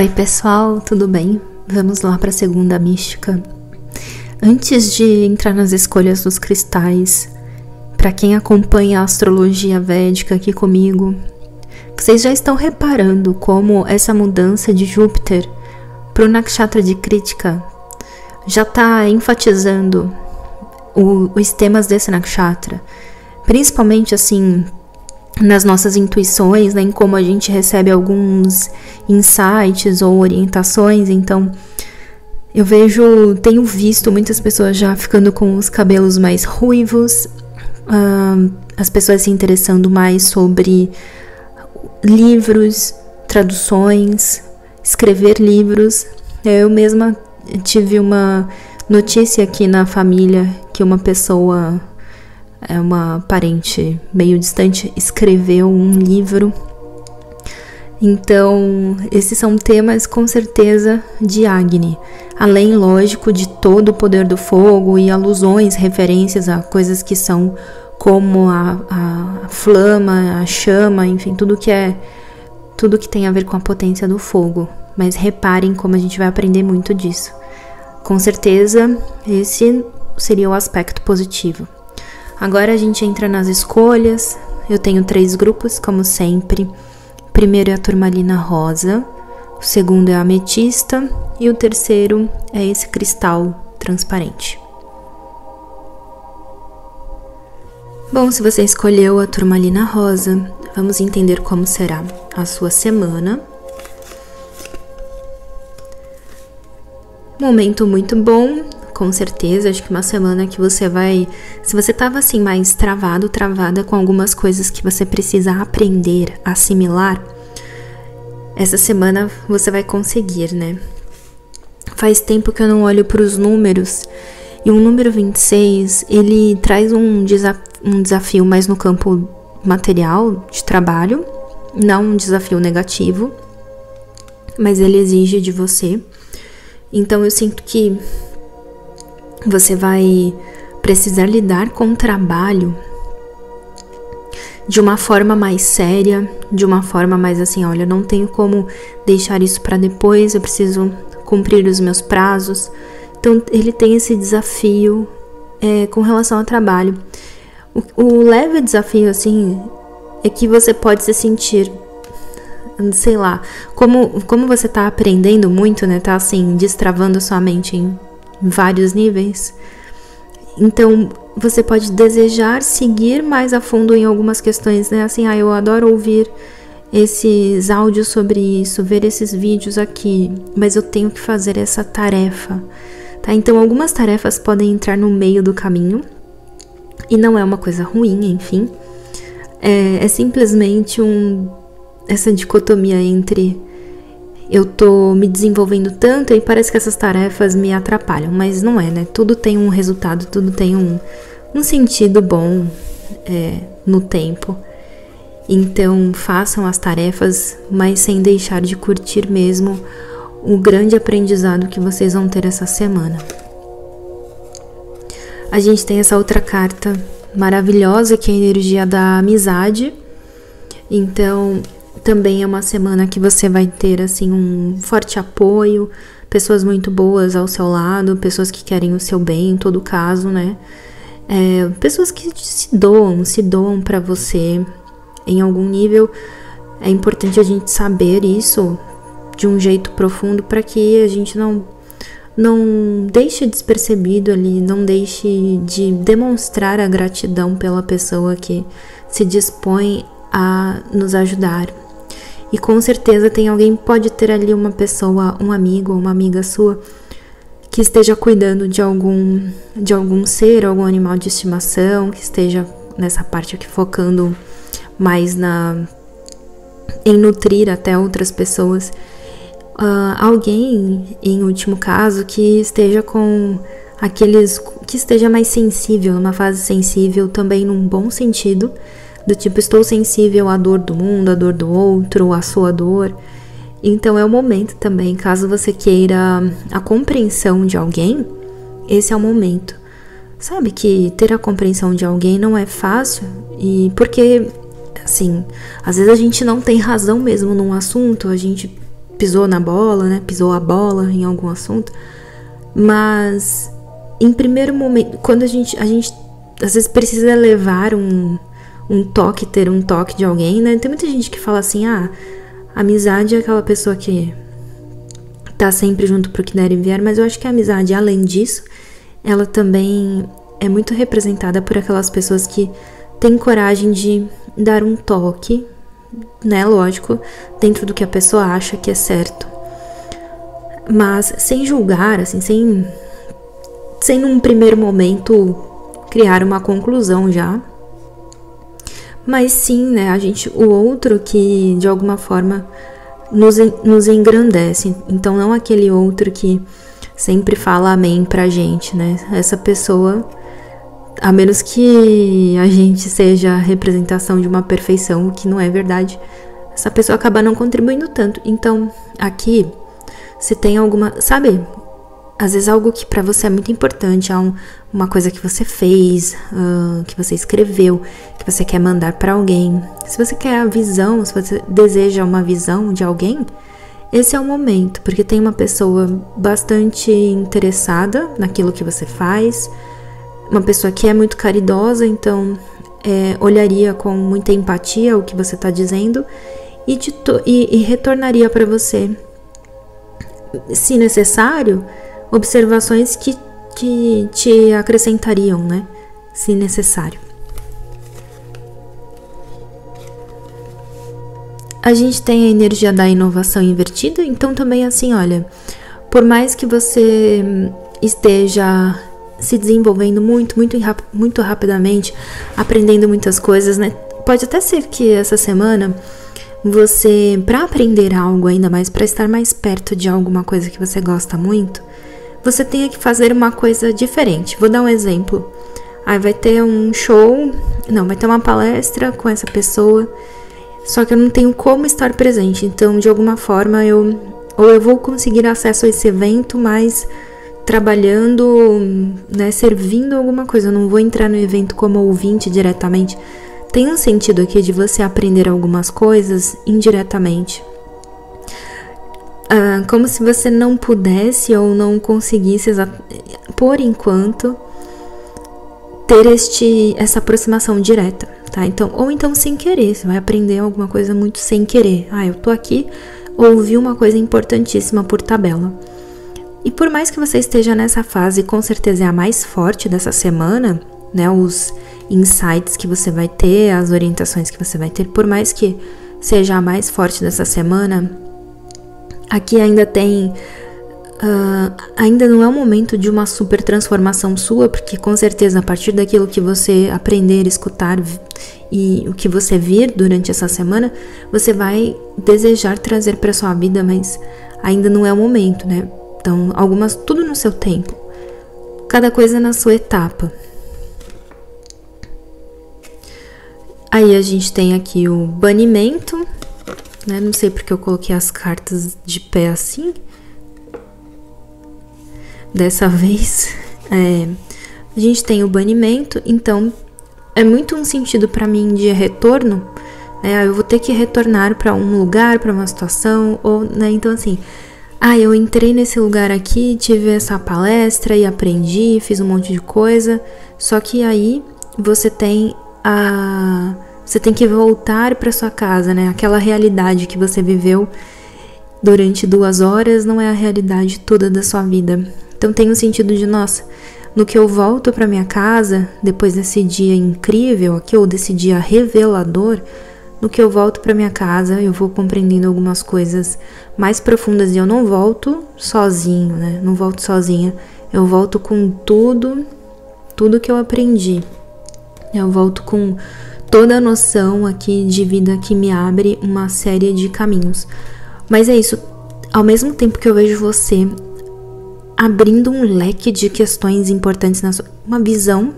Oi pessoal, tudo bem? Vamos lá para a segunda mística. Antes de entrar nas escolhas dos cristais, para quem acompanha a astrologia védica aqui comigo, vocês já estão reparando como essa mudança de Júpiter para o Nakshatra de Kritika já está enfatizando os temas desse Nakshatra, principalmente assim nas nossas intuições, né, em como a gente recebe alguns insights ou orientações. Então eu tenho visto muitas pessoas já ficando com os cabelos mais ruivos, as pessoas se interessando mais sobre livros, traduções, escrever livros. Eu mesma tive uma notícia aqui na família que uma pessoa, uma parente meio distante, escreveu um livro. Então, esses são temas com certeza de Agni, além, lógico, de todo o poder do fogo e alusões, referências a coisas que são como a flama, a chama, enfim, tudo que tem a ver com a potência do fogo. Mas reparem como a gente vai aprender muito disso. Com certeza, esse seria o aspecto positivo. Agora a gente entra nas escolhas. Eu tenho 3 grupos, como sempre. O primeiro é a turmalina rosa, o segundo é a ametista e o terceiro é esse cristal transparente. Bom, se você escolheu a turmalina rosa, vamos entender como será a sua semana. Momento muito bom, com certeza. Acho que uma semana que você vai... Se você estava assim mais travado, travada com algumas coisas que você precisa aprender, assimilar, essa semana você vai conseguir, né? Faz tempo que eu não olho para os números, e o número 26, ele traz um desafio mais no campo material, de trabalho, não um desafio negativo, mas ele exige de você. Então eu sinto que você vai precisar lidar com o trabalho de uma forma mais séria, de uma forma mais assim, olha, eu não tenho como deixar isso para depois, eu preciso cumprir os meus prazos. Então ele tem esse desafio com relação ao trabalho. O leve desafio assim é que você pode se sentir, sei lá, como você tá aprendendo muito, né? Tá assim, destravando a sua mente em vários níveis. Então, você pode desejar seguir mais a fundo em algumas questões, né? Assim, eu adoro ouvir esses áudios sobre isso, ver esses vídeos aqui, mas eu tenho que fazer essa tarefa, tá? Então, algumas tarefas podem entrar no meio do caminho, e não é uma coisa ruim, enfim. É simplesmente essa dicotomia entre eu tô me desenvolvendo tanto e parece que essas tarefas me atrapalham, mas não é, né? Tudo tem um resultado, tudo tem um sentido bom no tempo. Então façam as tarefas, mas sem deixar de curtir mesmo o grande aprendizado que vocês vão ter essa semana. A gente tem essa outra carta maravilhosa, que é a energia da amizade. Então também é uma semana que você vai ter assim um forte apoio, pessoas muito boas ao seu lado, pessoas que querem o seu bem em todo caso, né? Pessoas que se doam para você em algum nível. É importante a gente saber isso de um jeito profundo para que a gente não deixe despercebido ali, não deixe de demonstrar a gratidão pela pessoa que se dispõe a nos ajudar. E com certeza tem alguém, pode ter ali uma pessoa, um amigo ou uma amiga sua que esteja cuidando de algum ser, algum animal de estimação, que esteja nessa parte aqui focando mais em nutrir até outras pessoas. Alguém, em último caso, que esteja com aqueles, que esteja mais sensível, numa fase sensível também, num bom sentido, do tipo, estou sensível à dor do mundo, à dor do outro, à sua dor. Então é o momento também, caso você queira a compreensão de alguém, esse é o momento. Sabe que ter a compreensão de alguém não é fácil, e porque, assim, às vezes a gente não tem razão mesmo num assunto, a gente pisou na bola, né? Pisou a bola em algum assunto. Mas, em primeiro momento, quando a gente às vezes precisa levar ter um toque de alguém, né? Tem muita gente que fala assim, ah, amizade é aquela pessoa que tá sempre junto pro que der e vier, mas eu acho que a amizade, além disso, ela também é muito representada por aquelas pessoas que têm coragem de dar um toque, né, lógico, dentro do que a pessoa acha que é certo, mas sem julgar, assim, sem num primeiro momento criar uma conclusão já, mas sim, né, o outro que de alguma forma nos engrandece. Então não aquele outro que sempre fala amém pra gente, né, essa pessoa, a menos que a gente seja a representação de uma perfeição, o que não é verdade, essa pessoa acaba não contribuindo tanto. Então aqui se tem alguma, sabe, às vezes algo que pra você é muito importante, há uma coisa que você fez, que você escreveu, que você quer mandar pra alguém, se você quer a visão, se você deseja uma visão de alguém, esse é o momento, porque tem uma pessoa bastante interessada naquilo que você faz, uma pessoa que é muito caridosa, então olharia com muita empatia o que você está dizendo e retornaria para você, se necessário, observações que te acrescentariam, né? Se necessário. A gente tem a energia da inovação invertida, então também assim, olha, por mais que você esteja se desenvolvendo muito rapidamente, aprendendo muitas coisas, né? Pode até ser que essa semana você, para aprender algo ainda mais, para estar mais perto de alguma coisa que você gosta muito, você tenha que fazer uma coisa diferente. Vou dar um exemplo. Aí vai ter um show, não, vai ter uma palestra com essa pessoa, só que eu não tenho como estar presente, então de alguma forma eu vou conseguir acesso a esse evento, mas trabalhando, né, servindo alguma coisa, eu não vou entrar no evento como ouvinte diretamente. Tem um sentido aqui de você aprender algumas coisas indiretamente, como se você não pudesse ou não conseguisse, por enquanto, ter essa aproximação direta, tá? Então, ou então sem querer, você vai aprender alguma coisa muito sem querer. Ah, eu tô aqui, ouvi uma coisa importantíssima por tabela. E por mais que você esteja nessa fase, com certeza é a mais forte dessa semana, né? Os insights que você vai ter, as orientações que você vai ter, por mais que seja a mais forte dessa semana, aqui ainda tem... ainda não é o momento de uma super transformação sua, porque com certeza a partir daquilo que você aprender, escutar e o que você vir durante essa semana, você vai desejar trazer para sua vida, mas ainda não é o momento, né? Então, tudo no seu tempo, cada coisa na sua etapa. Aí a gente tem aqui o banimento, né? Não sei porque eu coloquei as cartas de pé assim. Dessa vez, a gente tem o banimento, então é muito um sentido para mim de retorno, né? Eu vou ter que retornar para um lugar, para uma situação, ou, né? Então assim, eu entrei nesse lugar aqui, tive essa palestra e aprendi, fiz um monte de coisa, só que aí você tem que voltar para sua casa, né? Aquela realidade que você viveu durante 2 horas não é a realidade toda da sua vida. Então tem um sentido de, nossa, no que eu volto para minha casa, depois desse dia incrível aqui, ou desse dia revelador, no que eu volto para minha casa, eu vou compreendendo algumas coisas mais profundas e eu não volto sozinho, né? Não volto sozinha, eu volto com tudo que eu aprendi. Eu volto com toda a noção aqui de vida que me abre uma série de caminhos. Mas é isso, ao mesmo tempo que eu vejo você abrindo um leque de questões importantes, uma visão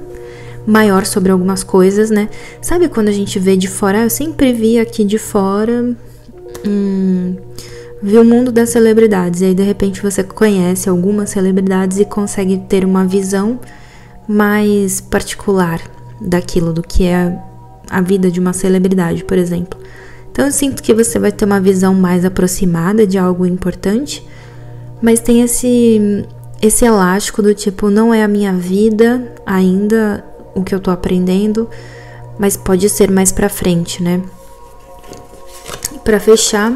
maior sobre algumas coisas, né? Sabe quando a gente vê de fora? Eu sempre vi aqui de fora, vi o mundo das celebridades, e aí de repente você conhece algumas celebridades e consegue ter uma visão mais particular daquilo, do que é a vida de uma celebridade, por exemplo. Então eu sinto que você vai ter uma visão mais aproximada de algo importante, mas tem esse elástico do tipo, não é a minha vida ainda o que eu tô aprendendo, mas pode ser mais pra frente, né? Pra fechar,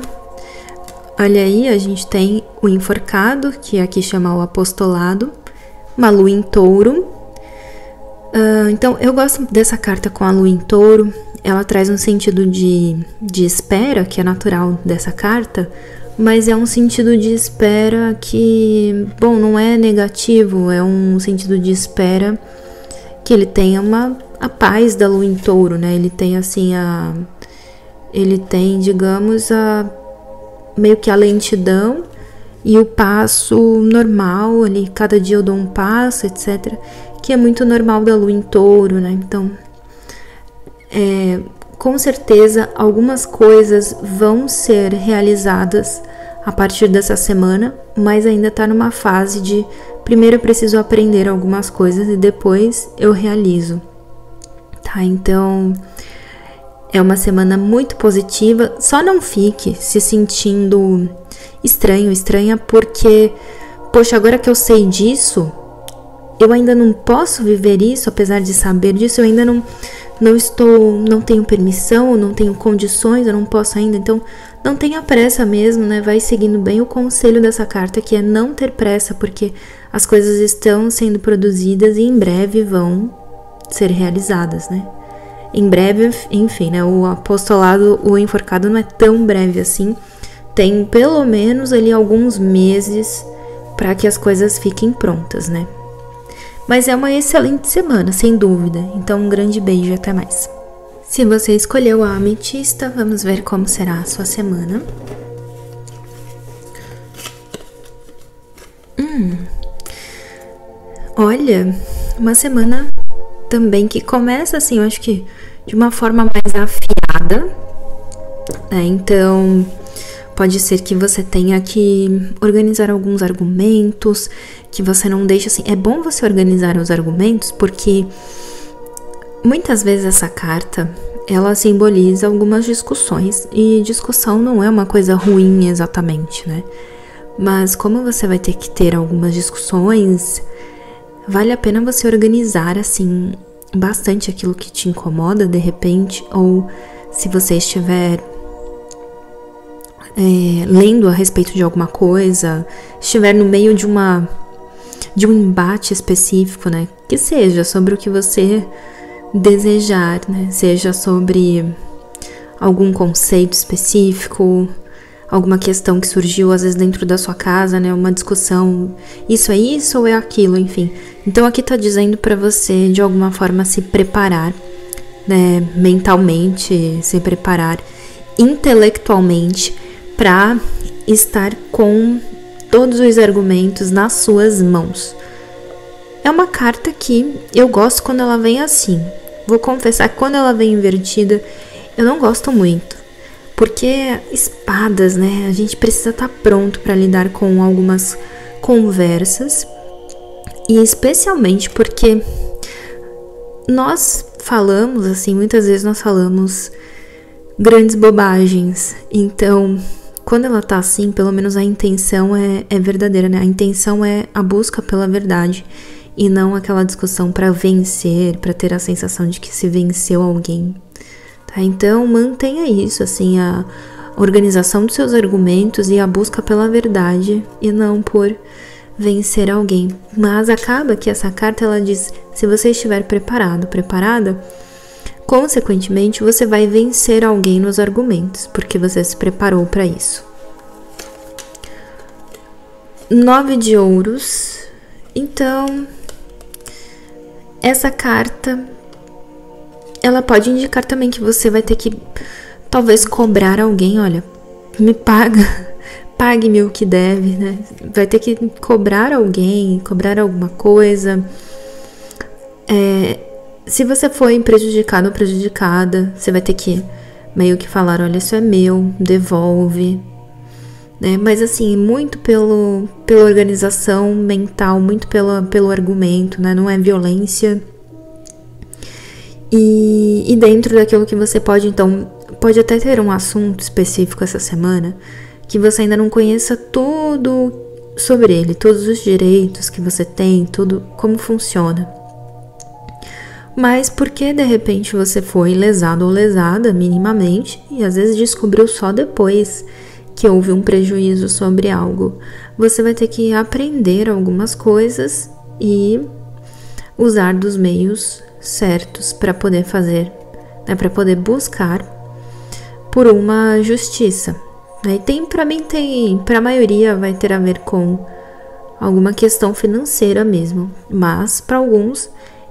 olha aí, a gente tem o enforcado, que aqui chama o apostolado, uma lua em touro. Então, eu gosto dessa carta com a lua em touro, ela traz um sentido de espera, que é natural dessa carta, mas é um sentido de espera que, bom, não é negativo, é um sentido de espera que ele tenha a paz da lua em touro, né? Ele tem, assim, digamos, meio que a lentidão e o passo normal ali, cada dia eu dou um passo, etc., que é muito normal da lua em touro, né? Então, com certeza, algumas coisas vão ser realizadas a partir dessa semana, mas ainda tá numa fase de, primeiro eu preciso aprender algumas coisas e depois eu realizo, tá? Então, é uma semana muito positiva, só não fique se sentindo estranho, estranha, porque, poxa, agora que eu sei disso, eu ainda não posso viver isso, apesar de saber disso, eu ainda não tenho permissão, não tenho condições, eu não posso ainda, então não tenha pressa mesmo, né? Vai seguindo bem o conselho dessa carta, que é não ter pressa, porque as coisas estão sendo produzidas e em breve vão ser realizadas, né? Em breve, enfim, né? O apostolado, o enforcado não é tão breve assim, tem pelo menos ali alguns meses para que as coisas fiquem prontas, né? Mas é uma excelente semana, sem dúvida. Então, um grande beijo e até mais. Se você escolheu a ametista, vamos ver como será a sua semana. Olha, uma semana também que começa assim, eu acho que de uma forma mais afiada, né? Então, pode ser que você tenha que organizar alguns argumentos, que você não deixe assim. É bom você organizar os argumentos, porque muitas vezes essa carta, ela simboliza algumas discussões, e discussão não é uma coisa ruim exatamente, né? Mas como você vai ter que ter algumas discussões, vale a pena você organizar, assim, bastante aquilo que te incomoda, de repente, ou se você estiver lendo a respeito de alguma coisa, estiver no meio de um embate específico, né? Que seja sobre o que você desejar, né? Seja sobre algum conceito específico, alguma questão que surgiu às vezes dentro da sua casa, né? Uma discussão, isso é isso ou é aquilo, enfim. Então aqui tá dizendo para você de alguma forma se preparar, né? Mentalmente, se preparar intelectualmente, para estar com todos os argumentos nas suas mãos. É uma carta que eu gosto quando ela vem assim. Vou confessar que quando ela vem invertida, eu não gosto muito. Porque espadas, né? A gente precisa estar pronto para lidar com algumas conversas. E especialmente porque nós falamos, assim, muitas vezes nós falamos grandes bobagens. Então, quando ela tá assim, pelo menos a intenção é verdadeira, né? A intenção é a busca pela verdade e não aquela discussão pra vencer, pra ter a sensação de que se venceu alguém, tá? Então, mantenha isso, assim, a organização dos seus argumentos e a busca pela verdade e não por vencer alguém. Mas acaba que essa carta, ela diz, se você estiver preparado, preparada, consequentemente, você vai vencer alguém nos argumentos, porque você se preparou para isso. 9 de ouros. Então, essa carta, ela pode indicar também que você vai ter que, talvez, cobrar alguém. Olha, me paga, pague-me o que deve, né? Vai ter que cobrar alguém, cobrar alguma coisa. Se você foi prejudicado ou prejudicada, você vai ter que meio que falar, olha, isso é meu, devolve, né? Mas assim, muito pela organização mental, muito pelo argumento, né? Não é violência. E dentro daquilo que você pode, então, Pode até ter um assunto específico essa semana que você ainda não conheça tudo sobre ele, todos os direitos que você tem, tudo como funciona. Mas porque de repente você foi lesado ou lesada minimamente e às vezes descobriu só depois que houve um prejuízo sobre algo. Você vai ter que aprender algumas coisas e usar dos meios certos para poder fazer, né, para poder buscar por uma justiça. E tem, para a maioria vai ter a ver com alguma questão financeira mesmo, mas para alguns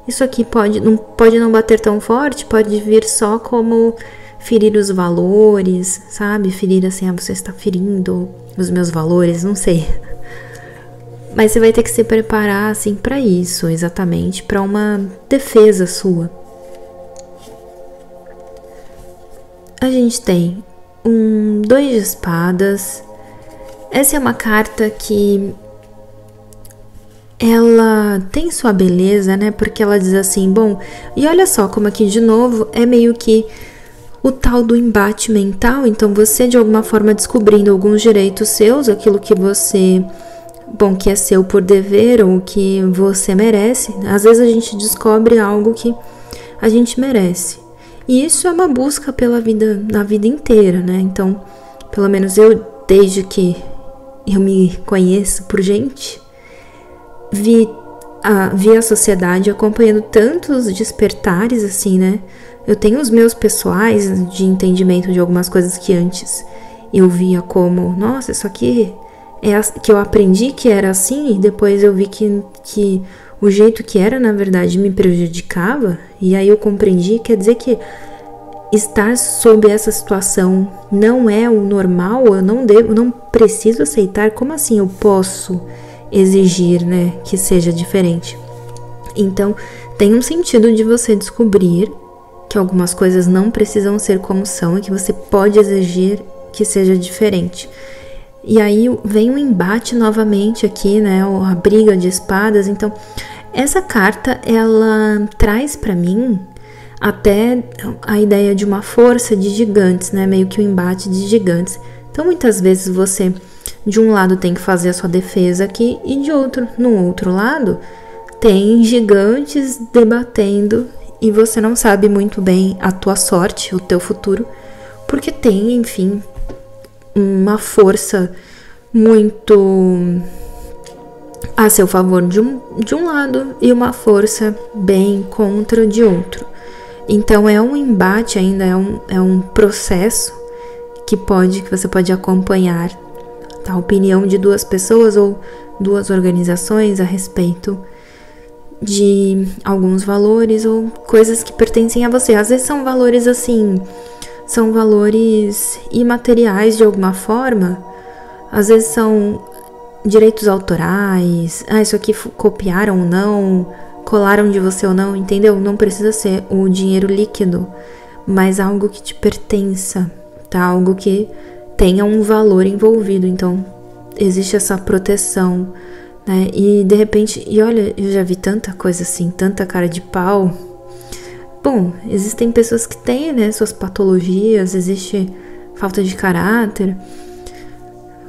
isso aqui pode não bater tão forte, pode vir só como ferir os valores, sabe? Ferir assim, ah, você está ferindo os meus valores, não sei. Mas você vai ter que se preparar assim para isso, exatamente, para uma defesa sua. A gente tem um 2 de espadas. Essa é uma carta que ela tem sua beleza, né? Porque ela diz assim, bom, e olha só como aqui de novo é meio que o tal do embate mental. Então você de alguma forma descobrindo alguns direitos seus, aquilo que você, bom, que é seu por dever ou que você merece. Às vezes a gente descobre algo que a gente merece. E isso é uma busca pela vida, na vida inteira, né? Então, pelo menos eu, desde que eu me conheço por gente, vi a sociedade acompanhando tantos despertares, assim, né? Eu tenho os meus pessoais de entendimento de algumas coisas que antes eu via como, nossa, isso aqui é que eu aprendi que era assim, e depois eu vi que o jeito que era, na verdade, me prejudicava, e aí eu compreendi, quer dizer que estar sob essa situação não é o normal, eu não preciso aceitar, como assim eu posso exigir, né, que seja diferente? Então, tem um sentido de você descobrir que algumas coisas não precisam ser como são e que você pode exigir que seja diferente. E aí vem um embate novamente aqui, né, a briga de espadas. Então, essa carta, ela traz pra mim até a ideia de uma força de gigantes, né, meio que um embate de gigantes. Então, muitas vezes você, de um lado, tem que fazer a sua defesa aqui e de outro, no outro lado, tem gigantes debatendo e você não sabe muito bem a tua sorte, o teu futuro, porque tem, enfim, uma força muito a seu favor de um lado e uma força bem contra de outro. Então é um embate ainda, é um processo que você pode acompanhar a opinião de duas pessoas ou duas organizações a respeito de alguns valores ou coisas que pertencem a você. Às vezes são valores assim, são valores imateriais de alguma forma, às vezes são direitos autorais, ah, isso aqui copiaram ou não, colaram de você ou não, entendeu? Não precisa ser o dinheiro líquido, mas algo que te pertença, tá? Algo que tenha um valor envolvido, então existe essa proteção, né? E de repente, e olha, eu já vi tanta coisa assim, tanta cara de pau. Bom, existem pessoas que têm, né, suas patologias, existe falta de caráter,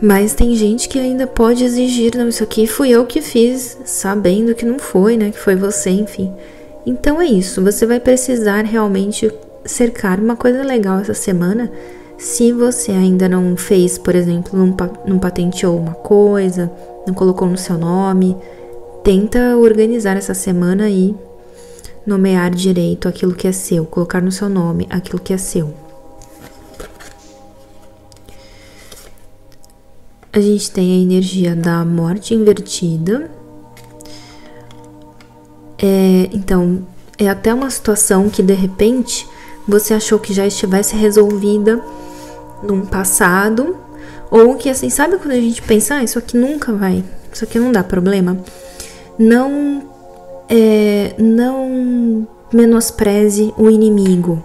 mas tem gente que ainda pode exigir, não, isso aqui fui eu que fiz, sabendo que não foi, né, que foi você, enfim. Então é isso, você vai precisar realmente cercar uma coisa legal essa semana, se você ainda não fez, por exemplo, não patenteou uma coisa, não colocou no seu nome, tenta organizar essa semana e nomear direito aquilo que é seu, colocar no seu nome aquilo que é seu. A gente tem a energia da morte invertida. Então, é até uma situação que de repente você achou que já estivesse resolvida num passado, ou que assim, sabe quando a gente pensa, ah, isso aqui nunca vai, isso aqui não dá problema? Não menospreze o inimigo.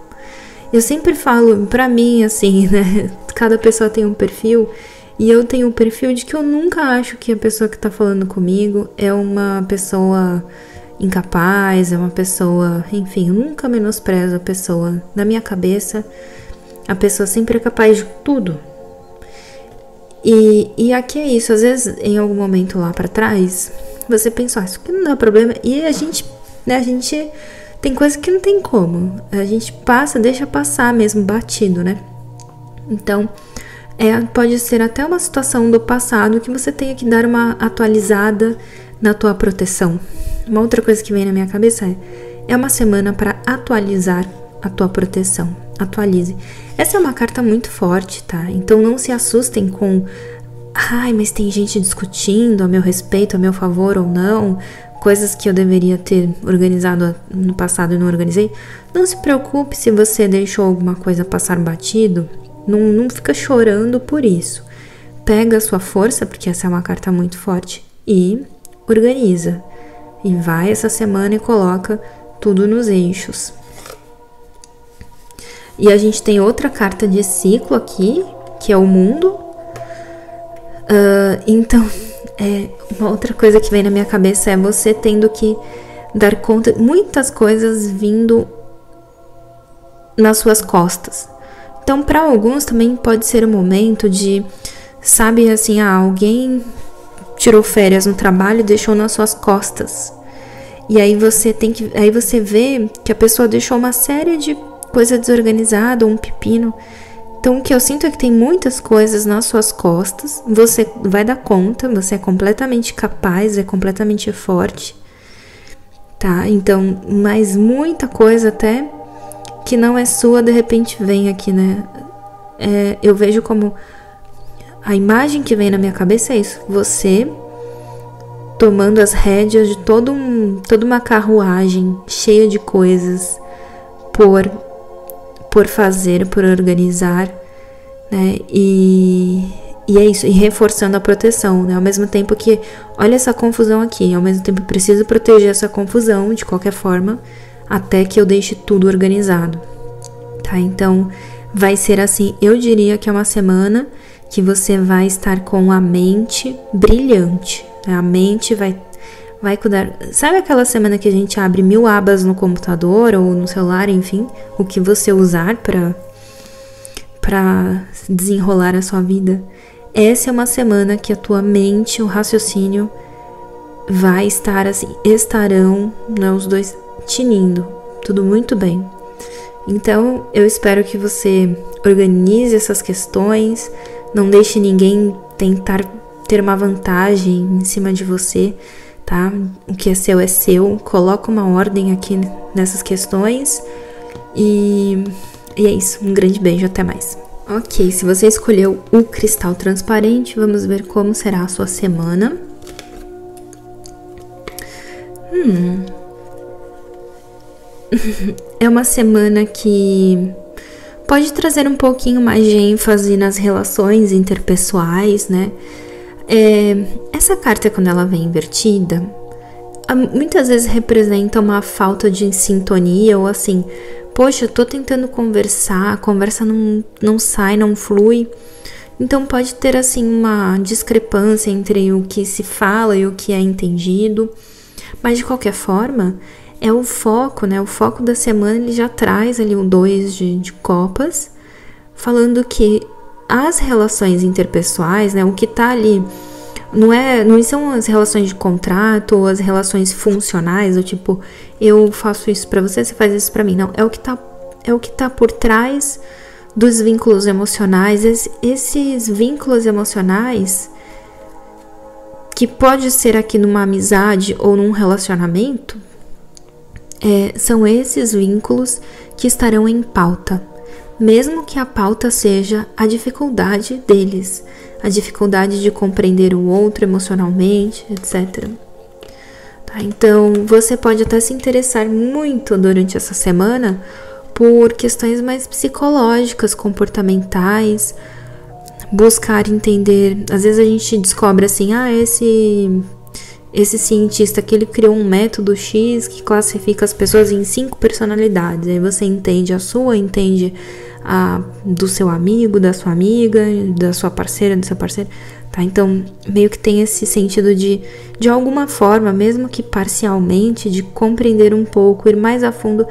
Eu sempre falo, pra mim, assim, né? Cada pessoa tem um perfil, e eu tenho um perfil de que eu nunca acho que a pessoa que tá falando comigo é uma pessoa incapaz, é uma pessoa, enfim, eu nunca menosprezo a pessoa. Na minha cabeça, A pessoa sempre é capaz de tudo. E aqui é isso. Às vezes, em algum momento lá pra trás, você pensou, ah, isso aqui não dá problema. E a gente, né, tem coisa que não tem como. A gente passa, deixa passar mesmo, batido, né? Então, pode ser até uma situação do passado que você tenha que dar uma atualizada na tua proteção. Uma outra coisa que vem na minha cabeça é uma semana para atualizar a tua proteção. Atualize. Essa é uma carta muito forte, tá? Então não se assustem com, ai, mas tem gente discutindo a meu respeito, a meu favor ou não, coisas que eu deveria ter organizado no passado e não organizei. Não se preocupe se você deixou alguma coisa passar batido. Não fica chorando por isso. Pega a sua força, porque essa é uma carta muito forte, e organiza. E vai essa semana e coloca tudo nos eixos. E a gente tem outra carta de ciclo aqui, que é o mundo. Então, uma outra coisa que vem na minha cabeça é você tendo que dar conta de muitas coisas vindo nas suas costas. Então, para alguns também pode ser um momento de, sabe, assim, alguém tirou férias no trabalho e deixou nas suas costas. E aí você tem que, aí você vê que a pessoa deixou uma série de coisa desorganizada, um pepino. Então, o que eu sinto é que tem muitas coisas nas suas costas. Você vai dar conta, você é completamente capaz, é completamente forte, tá? Então, mas muita coisa até que não é sua, de repente vem aqui, né? Eu vejo como... A imagem que vem na minha cabeça é isso. Você tomando as rédeas de toda uma carruagem cheia de coisas por fazer, por organizar, né? E é isso. E reforçando a proteção, né? Ao mesmo tempo que... Olha essa confusão aqui. Ao mesmo tempo, eu preciso proteger essa confusão de qualquer forma, até que eu deixe tudo organizado, tá? Então, vai ser assim, eu diria que é uma semana que você vai estar com a mente brilhante, né? A mente vai cuidar... Sabe aquela semana que a gente abre 1000 abas no computador ou no celular, enfim, o que você usar para desenrolar a sua vida? Essa é uma semana que a tua mente, o raciocínio, vai estar assim, estarão, né, os dois... tinindo, tudo muito bem. Então, eu espero que você organize essas questões, não deixe ninguém tentar ter uma vantagem em cima de você, tá? O que é seu, coloca uma ordem aqui nessas questões e é isso, um grande beijo, até mais. Ok, se você escolheu o cristal transparente, vamos ver como será a sua semana. É uma semana que pode trazer um pouquinho mais de ênfase nas relações interpessoais, né? Essa carta, quando ela vem invertida, muitas vezes representa uma falta de sintonia, ou assim, poxa, eu tô tentando conversar, a conversa não sai, não flui. Então pode ter, assim, uma discrepância entre o que se fala e o que é entendido. Mas, de qualquer forma... É o foco, né? O foco da semana, ele já traz ali um 2 de copas, falando que as relações interpessoais, né? O que tá ali não são as relações de contrato ou as relações funcionais, do tipo, eu faço isso pra você, você faz isso pra mim. Não, é o que tá por trás dos vínculos emocionais. Esses vínculos emocionais, que pode ser aqui numa amizade ou num relacionamento, são esses vínculos que estarão em pauta, mesmo que a pauta seja a dificuldade deles, a dificuldade de compreender o outro emocionalmente, etc. Tá, então, você pode até se interessar muito durante essa semana por questões mais psicológicas, comportamentais, buscar entender. Às vezes a gente descobre assim, ah, esse cientista que ele criou um método X que classifica as pessoas em 5 personalidades. Aí você entende a sua, entende a do seu amigo, da sua amiga, da sua parceira, do seu parceiro, tá? Então, meio que tem esse sentido de alguma forma, mesmo que parcialmente, de compreender um pouco, ir mais a fundo,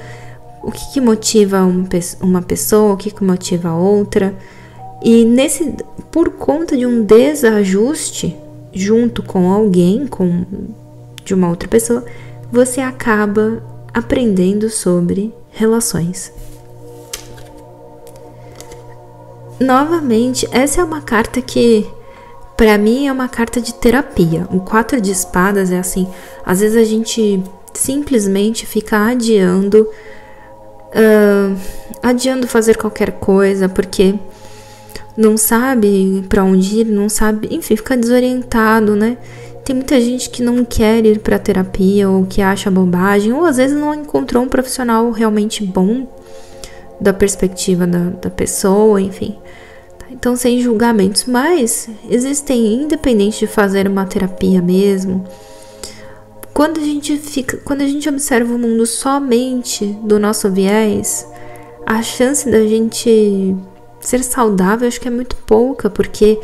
o que, que motiva uma pessoa, o que, que motiva a outra. E nesse, por conta de um desajuste junto com alguém, de uma outra pessoa, você acaba aprendendo sobre relações. Novamente, essa é uma carta que, para mim, é uma carta de terapia. O 4 de espadas é assim, às vezes a gente simplesmente fica adiando, adiando fazer qualquer coisa, porque não sabe para onde ir, não sabe, enfim, fica desorientado, né? Tem muita gente que não quer ir para terapia ou que acha bobagem, ou às vezes não encontrou um profissional realmente bom da perspectiva da pessoa, enfim. Tá? Então, sem julgamentos, mas existem, independente de fazer uma terapia mesmo, quando a gente observa o mundo somente do nosso viés, a chance da gente ser saudável, acho que é muito pouca, porque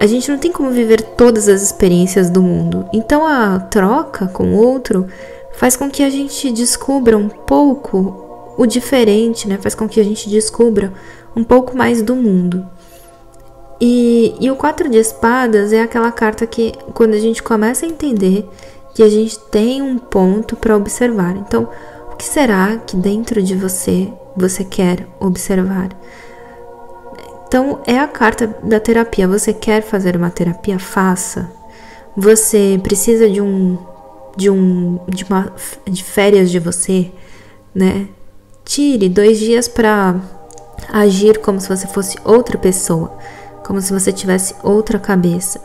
a gente não tem como viver todas as experiências do mundo. Então, a troca com o outro faz com que a gente descubra um pouco o diferente, né? Faz com que a gente descubra um pouco mais do mundo. E o 4 de espadas é aquela carta que, quando a gente começa a entender que a gente tem um ponto para observar. Então, o que será que dentro de você quer observar? Então, é a carta da terapia. Você quer fazer uma terapia? Faça. Você precisa de férias de você, né? Tire 2 dias para agir como se você fosse outra pessoa, como se você tivesse outra cabeça.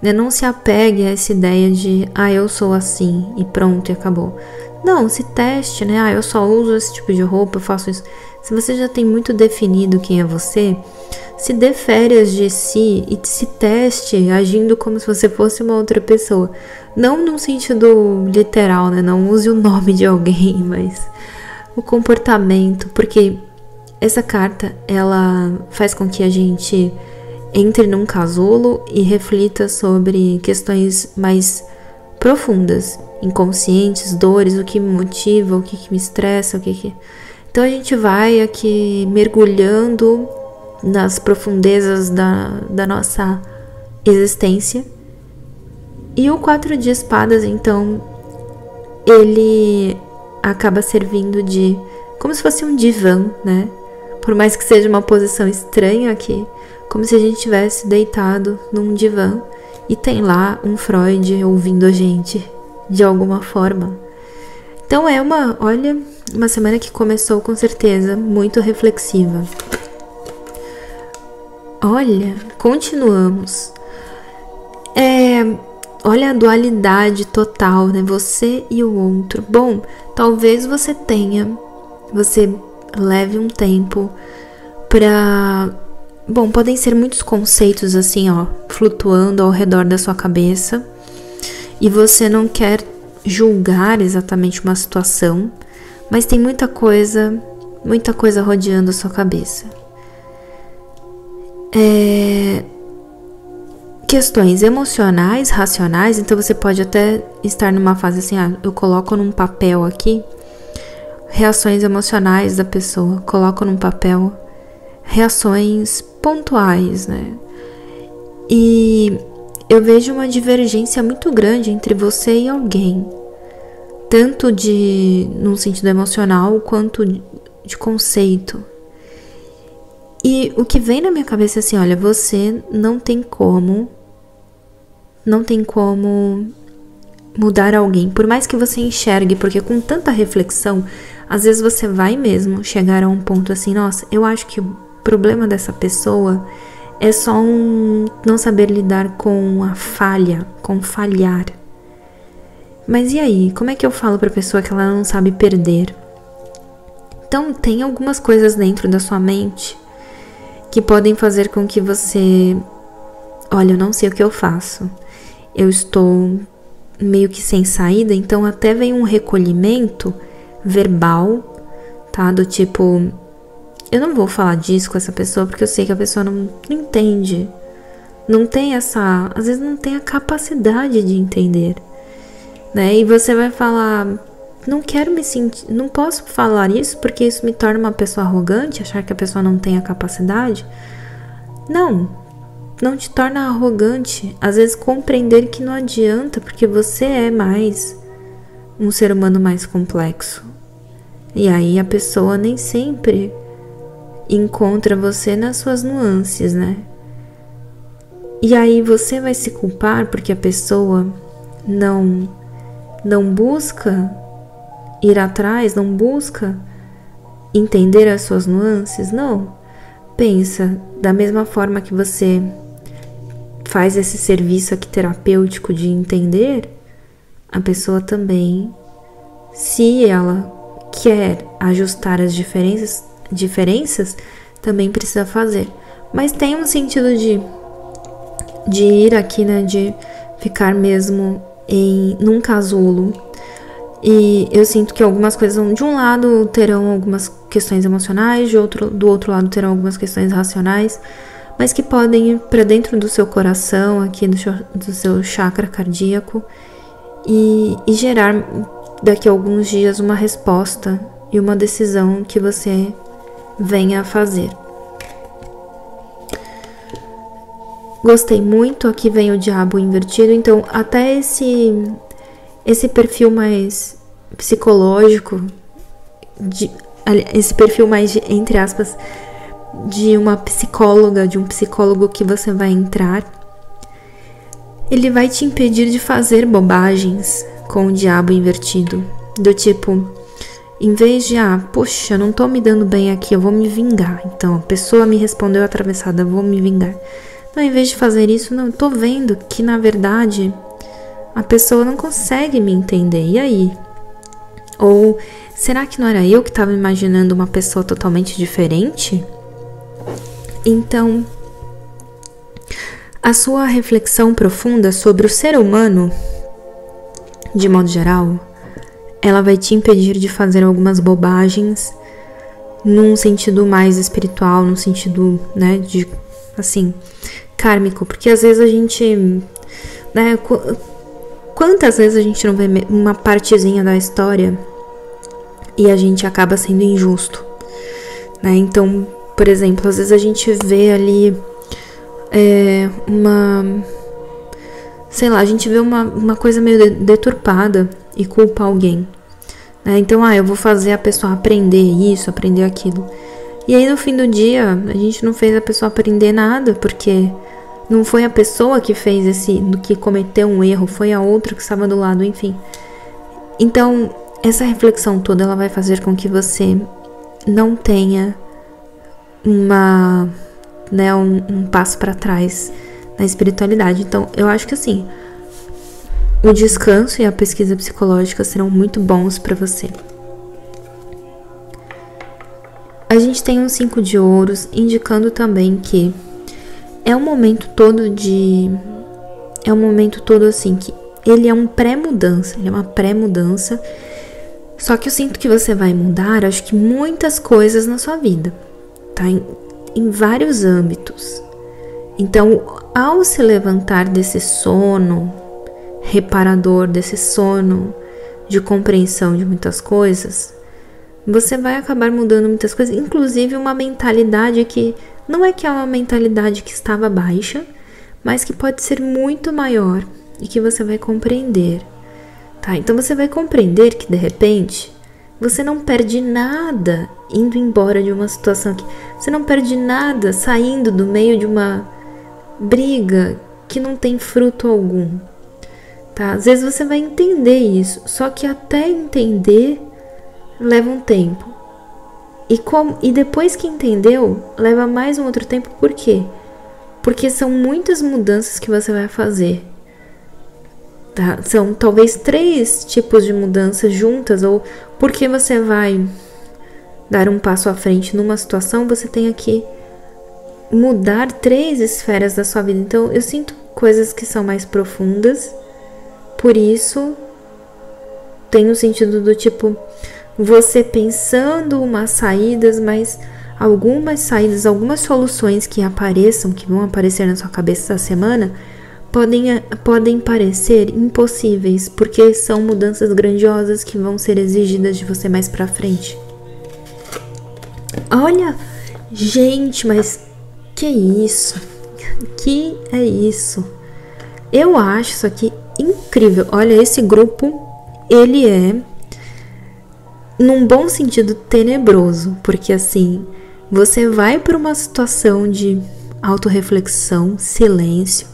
Né? Não se apegue a essa ideia de, eu sou assim e pronto, e acabou. Não, se teste, né? Eu só uso esse tipo de roupa, eu faço isso. Se você já tem muito definido quem é você, se dê férias de si e se teste agindo como se você fosse uma outra pessoa. Não num sentido literal, né? Não use o nome de alguém, mas o comportamento. Porque essa carta, ela faz com que a gente entre num casulo e reflita sobre questões mais profundas, inconscientes, dores, o que me motiva, o que, que me estressa, o que que... Então a gente vai aqui mergulhando nas profundezas da nossa existência. E o 4 de espadas, então, ele acaba servindo de como se fosse um divã, né? Por mais que seja uma posição estranha aqui, como se a gente tivesse deitado num divã e tem lá um Freud ouvindo a gente de alguma forma. Então é uma semana que começou com certeza muito reflexiva. Olha, continuamos. Olha a dualidade total, né? Você e o outro. Bom, talvez você leve um tempo pra... Bom, podem ser muitos conceitos assim, ó, flutuando ao redor da sua cabeça. E você não quer julgar exatamente uma situação, mas tem muita coisa rodeando a sua cabeça. Questões emocionais, racionais. Então você pode até estar numa fase assim, eu coloco num papel aqui reações emocionais da pessoa, coloco num papel reações pontuais, né? E eu vejo uma divergência muito grande entre você e alguém, tanto num sentido emocional quanto de conceito. E o que vem na minha cabeça é assim, olha, você não tem como mudar alguém. Por mais que você enxergue, porque com tanta reflexão, às vezes você vai mesmo chegar a um ponto assim, nossa, eu acho que o problema dessa pessoa é só não saber lidar com a falha, com falhar. Mas e aí, como é que eu falo pra pessoa que ela não sabe perder? Então, tem algumas coisas dentro da sua mente que podem fazer com que você... Olha, eu não sei o que eu faço. Eu estou meio que sem saída, então até vem um recolhimento verbal, tá? Do tipo, eu não vou falar disso com essa pessoa porque eu sei que a pessoa não entende. Não tem essa... Às vezes não tem a capacidade de entender, né? E você vai falar... não quero me sentir, não posso falar isso porque isso me torna uma pessoa arrogante, achar que a pessoa não tem a capacidade. Não te torna arrogante. Às vezes compreender que não adianta, porque você é mais um ser humano mais complexo. E aí a pessoa nem sempre encontra você nas suas nuances, né? E aí você vai se culpar porque a pessoa não busca ir atrás, não busca entender as suas nuances, não. Pensa, da mesma forma que você faz esse serviço aqui terapêutico de entender, a pessoa também, se ela quer ajustar as diferenças também precisa fazer. Mas tem um sentido de ir aqui, né, de ficar mesmo num casulo. E eu sinto que algumas coisas, de um lado terão algumas questões emocionais, do outro lado terão algumas questões racionais, mas que podem ir para dentro do seu coração, aqui do seu chakra cardíaco, e gerar daqui a alguns dias uma resposta e uma decisão que você venha a fazer. Gostei muito, aqui vem o diabo invertido, então até esse perfil mais psicológico, esse perfil mais, entre aspas, de uma psicóloga, de um psicólogo que você vai entrar, ele vai te impedir de fazer bobagens com o diabo invertido, do tipo, em vez de, poxa, não tô me dando bem aqui, eu vou me vingar, então, a pessoa me respondeu atravessada, vou me vingar. Não, em vez de fazer isso, não, eu tô vendo que, na verdade, a pessoa não consegue me entender, e aí? Ou, será que não era eu que estava imaginando uma pessoa totalmente diferente? Então, a sua reflexão profunda sobre o ser humano, de modo geral, ela vai te impedir de fazer algumas bobagens, num sentido mais espiritual, num sentido, né, de, assim, kármico, porque às vezes a gente, né, quantas vezes a gente não vê uma partezinha da história e a gente acaba sendo injusto, né? Então, por exemplo, às vezes a gente vê ali a gente vê uma coisa meio deturpada e culpa alguém, né? Então, eu vou fazer a pessoa aprender isso, aprender aquilo. E aí no fim do dia, a gente não fez a pessoa aprender nada, porque não foi a pessoa que fez que cometeu um erro, foi a outra que estava do lado, enfim. Então, essa reflexão toda, ela vai fazer com que você não tenha um passo para trás na espiritualidade. Então, eu acho que assim, o descanso e a pesquisa psicológica serão muito bons para você. A gente tem um 5 de ouros, indicando também que é um momento todo assim que ele é uma pré-mudança, só que eu sinto que você vai mudar, acho que muitas coisas na sua vida, tá? Em vários âmbitos. Então, ao se levantar desse sono reparador, desse sono de compreensão de muitas coisas, você vai acabar mudando muitas coisas, inclusive uma mentalidade que não é que é uma mentalidade que estava baixa, mas que pode ser muito maior e que você vai compreender, tá? Então você vai compreender que, de repente, você não perde nada indo embora de uma situação que você não perde nada saindo do meio de uma briga que não tem fruto algum, tá? Às vezes você vai entender isso, só que até entender leva um tempo. E depois que entendeu, leva mais um outro tempo. Por quê? Porque são muitas mudanças que você vai fazer, tá? São talvez 3 tipos de mudanças juntas, ou porque você vai dar um passo à frente numa situação, você tem que mudar 3 esferas da sua vida. Então, eu sinto coisas que são mais profundas, por isso tem um sentido do tipo, você pensando umas saídas, mas algumas soluções que vão aparecer na sua cabeça essa semana, podem parecer impossíveis, porque são mudanças grandiosas que vão ser exigidas de você mais pra frente. Olha, gente, mas que isso? Que é isso? Eu acho isso aqui incrível. Olha, esse grupo, ele é, num bom sentido, tenebroso, porque assim, você vai para uma situação de autorreflexão, silêncio,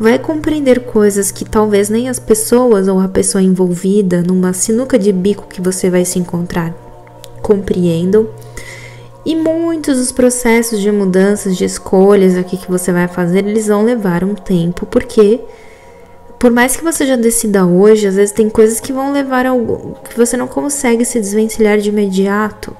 vai compreender coisas que talvez nem as pessoas ou a pessoa envolvida numa sinuca de bico que você vai se encontrar compreendam. E muitos dos processos de mudanças, de escolhas aqui que você vai fazer, eles vão levar um tempo, porque por mais que você já decida hoje, às vezes tem coisas que vão levar algo que você não consegue se desvencilhar de imediato.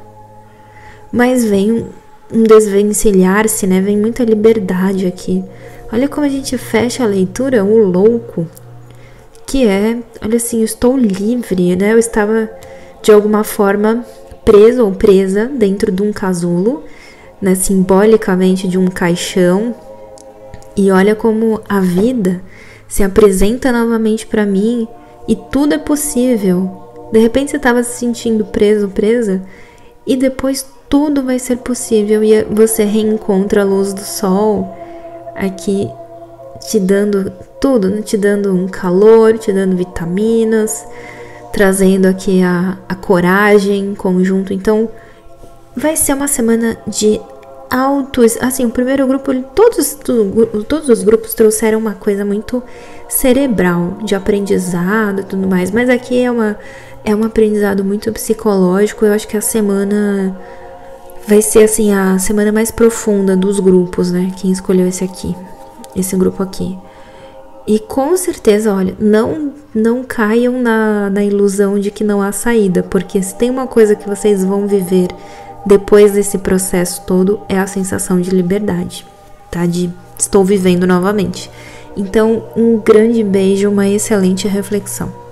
Mas vem um desvencilhar-se, né? Vem muita liberdade aqui. Olha como a gente fecha a leitura, o louco, que é, olha assim, eu estou livre, né? Eu estava, de alguma forma, preso ou presa dentro de um casulo, né? Simbolicamente de um caixão. E olha como a vida se apresenta novamente para mim e tudo é possível. De repente você estava se sentindo preso, presa, e depois tudo vai ser possível e você reencontra a luz do sol, aqui te dando tudo, né? Te dando um calor, te dando vitaminas, trazendo aqui a coragem, conjunto. Então, vai ser uma semana de altos. Assim, o primeiro grupo, todos os grupos trouxeram uma coisa muito cerebral, de aprendizado e tudo mais. Mas aqui é um aprendizado muito psicológico. Eu acho que a semana vai ser assim a semana mais profunda dos grupos, né? Quem escolheu esse aqui, esse grupo aqui. E com certeza, olha, não caiam na ilusão de que não há saída, porque se tem uma coisa que vocês vão viver depois desse processo todo, é a sensação de liberdade, tá? De estou vivendo novamente. Então, um grande beijo, uma excelente reflexão.